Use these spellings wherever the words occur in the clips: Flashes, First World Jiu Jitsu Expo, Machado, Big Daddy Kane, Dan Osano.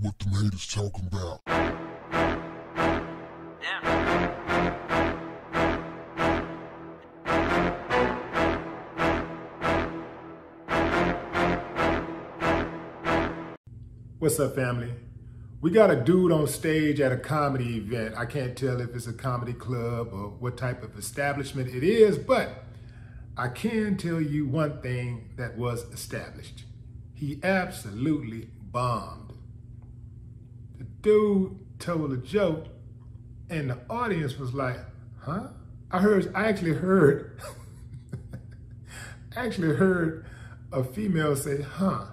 what the haters talking about. Yeah. What's up, family? We got a dude on stage at a comedy event. I can't tell if it's a comedy club or what type of establishment it is, but I can tell you one thing that was established. He absolutely bombed. The dude told a joke and the audience was like, huh? I actually heard a female say, huh?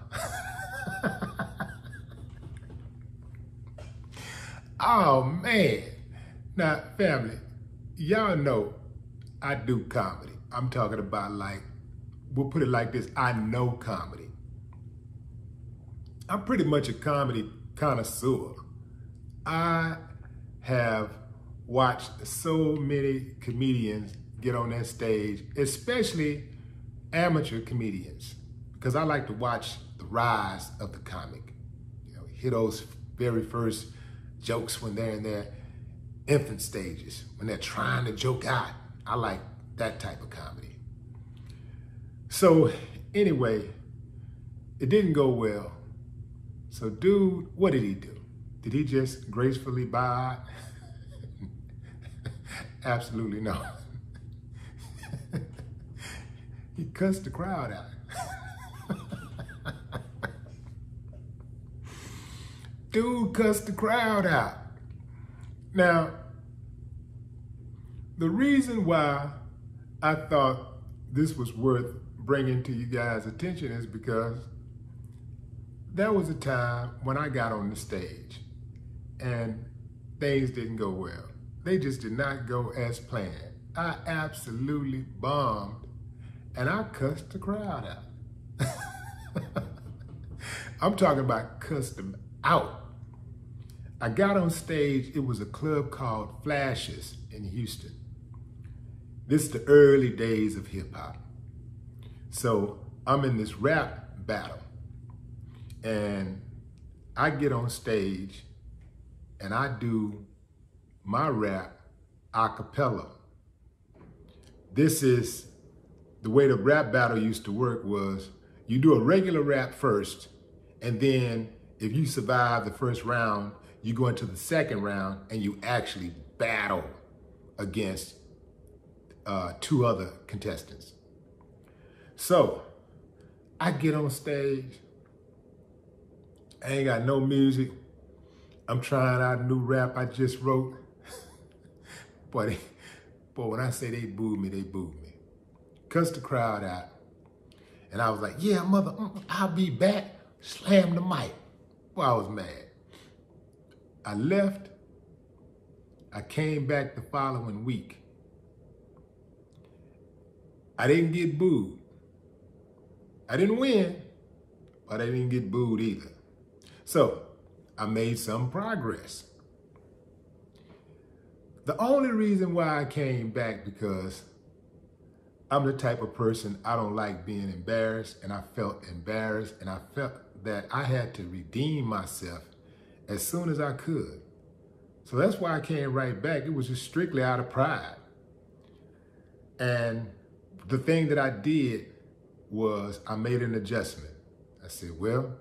Oh man. Now family, y'all know I do comedy. I'm talking about, like, we'll put it like this, I know comedy. I'm pretty much a comedy connoisseur. I have watched so many comedians get on that stage, especially amateur comedians, because I like to watch the rise of the comic. You know, hear those very first jokes when they're in their infant stages, when they're trying to joke out. I like that type of comedy. So anyway, it didn't go well. So dude, what did he do? Did he just gracefully bow? Absolutely no. He cussed the crowd out. Dude cussed the crowd out. Now, the reason why I thought this was worth bringing to you guys' attention is because there was a time when I got on the stage and things didn't go well. They just did not go as planned. I absolutely bombed and I cussed the crowd out. I'm talking about cussed them out. I got on stage, it was a club called Flashes in Houston. This is the early days of hip hop. So I'm in this rap battle. And I get on stage and I do my rap a cappella. This is the way the rap battle used to work was you do a regular rap first, and then if you survive the first round, you go into the second round and you actually battle against two other contestants. So I get on stage. I ain't got no music. I'm trying out a new rap I just wrote. boy, when I say they booed me, they booed me. Cussed the crowd out. And I was like, yeah, mother, I'll be back. Slam the mic. Boy, I was mad. I left. I came back the following week. I didn't get booed. I didn't win, but I didn't get booed either. So I made some progress. The only reason why I came back because I'm the type of person, I don't like being embarrassed, and I felt embarrassed, and I felt that I had to redeem myself as soon as I could. So that's why I came right back. It was just strictly out of pride. And the thing that I did was I made an adjustment. I said, well,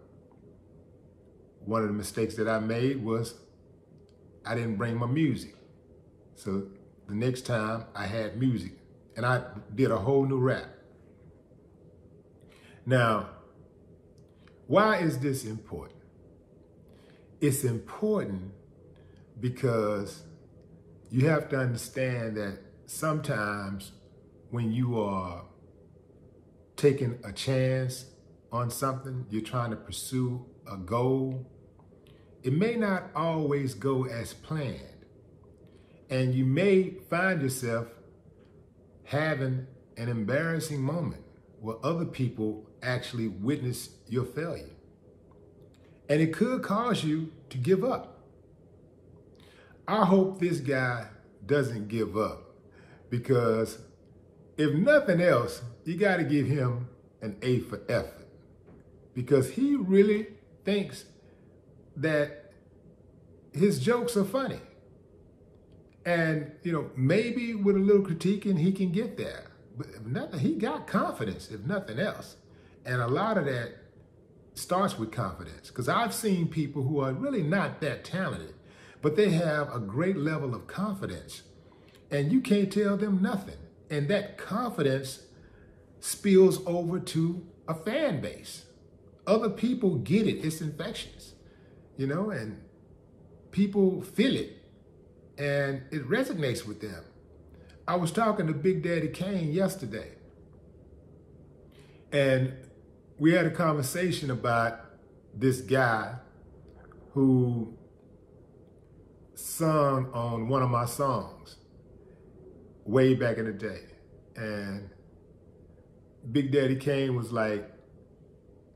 one of the mistakes that I made was I didn't bring my music. So the next time I had music and I did a whole new rap. Now, why is this important? It's important because you have to understand that sometimes when you are taking a chance on something, you're trying to pursue a goal, it may not always go as planned. And you may find yourself having an embarrassing moment where other people actually witness your failure. And it could cause you to give up. I hope this guy doesn't give up, because if nothing else, you gotta give him an A for effort, because he really thinks that his jokes are funny. And, you know, maybe with a little critiquing, he can get there. But if nothing, he got confidence, if nothing else. And a lot of that starts with confidence. Because I've seen people who are really not that talented, but they have a great level of confidence. And you can't tell them nothing. And that confidence spills over to a fan base. Other people get it. It's infectious, you know, and people feel it. And it resonates with them. I was talking to Big Daddy Kane yesterday, and we had a conversation about this guy who sung on one of my songs way back in the day. And Big Daddy Kane was like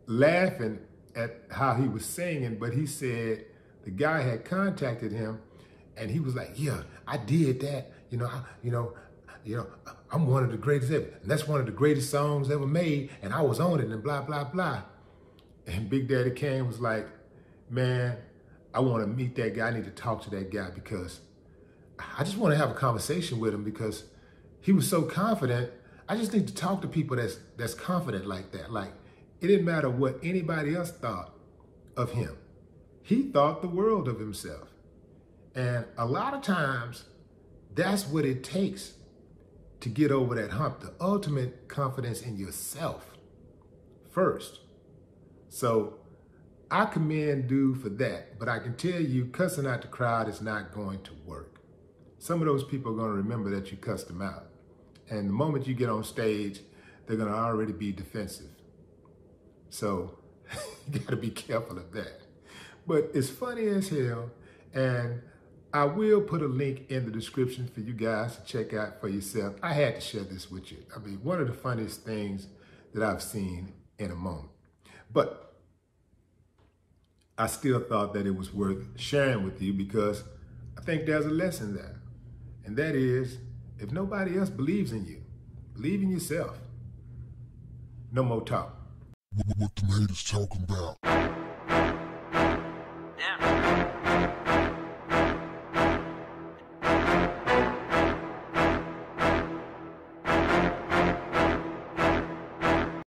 laughing at how he was singing, but he said the guy had contacted him. And he was like, yeah, I did that. You know, I'm one of the greatest ever. And that's one of the greatest songs ever made. And I was on it and blah, blah, blah. And Big Daddy Kane was like, man, I want to meet that guy. I need to talk to that guy because I just want to have a conversation with him because he was so confident. I just need to talk to people that's confident like that. Like, it didn't matter what anybody else thought of him. He thought the world of himself. And a lot of times, that's what it takes to get over that hump, the ultimate confidence in yourself first. So I commend dude for that, but I can tell you cussing out the crowd is not going to work. Some of those people are going to remember that you cussed them out. And the moment you get on stage, they're going to already be defensive. So you got to be careful of that. But it's funny as hell. And I will put a link in the description for you guys to check out for yourself. I had to share this with you. I mean, one of the funniest things that I've seen in a moment. But I still thought that it was worth sharing with you because I think there's a lesson there. And that is, if nobody else believes in you, believe in yourself. No more talk. What the haters talking about.